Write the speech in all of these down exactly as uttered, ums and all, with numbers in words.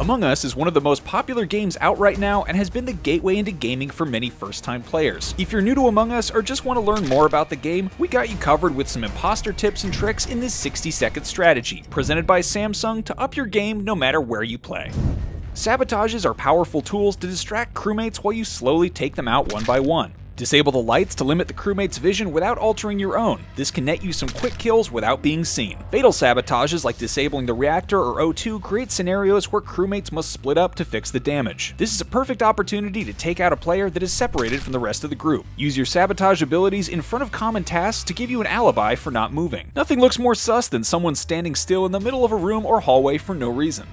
Among Us is one of the most popular games out right now and has been the gateway into gaming for many first-time players. If you're new to Among Us or just want to learn more about the game, we got you covered with some imposter tips and tricks in this sixty second strategy, presented by Samsung to up your game no matter where you play. Sabotages are powerful tools to distract crewmates while you slowly take them out one by one. Disable the lights to limit the crewmate's vision without altering your own. This can net you some quick kills without being seen. Fatal sabotages like disabling the reactor or O two create scenarios where crewmates must split up to fix the damage. This is a perfect opportunity to take out a player that is separated from the rest of the group. Use your sabotage abilities in front of common tasks to give you an alibi for not moving. Nothing looks more sus than someone standing still in the middle of a room or hallway for no reason.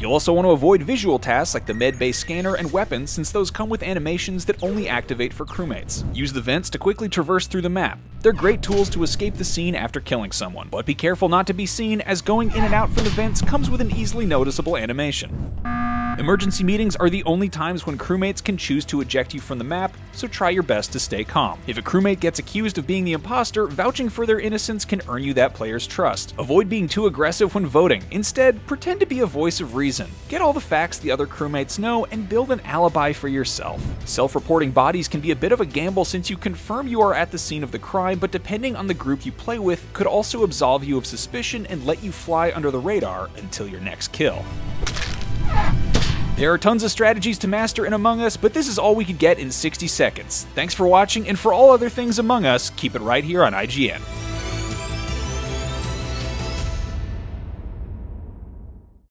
You'll also want to avoid visual tasks like the med bay scanner and weapons, since those come with animations that only activate for crewmates. Use the vents to quickly traverse through the map. They're great tools to escape the scene after killing someone, but be careful not to be seen, as going in and out from the vents comes with an easily noticeable animation. Emergency meetings are the only times when crewmates can choose to eject you from the map, so try your best to stay calm. If a crewmate gets accused of being the imposter, vouching for their innocence can earn you that player's trust. Avoid being too aggressive when voting. Instead, pretend to be a voice of reason. Get all the facts the other crewmates know and build an alibi for yourself. Self-reporting bodies can be a bit of a gamble, since you confirm you are at the scene of the crime, but depending on the group you play with, could also absolve you of suspicion and let you fly under the radar until your next kill. There are tons of strategies to master in Among Us, but this is all we could get in sixty seconds. Thanks for watching, and for all other things Among Us, keep it right here on I G N.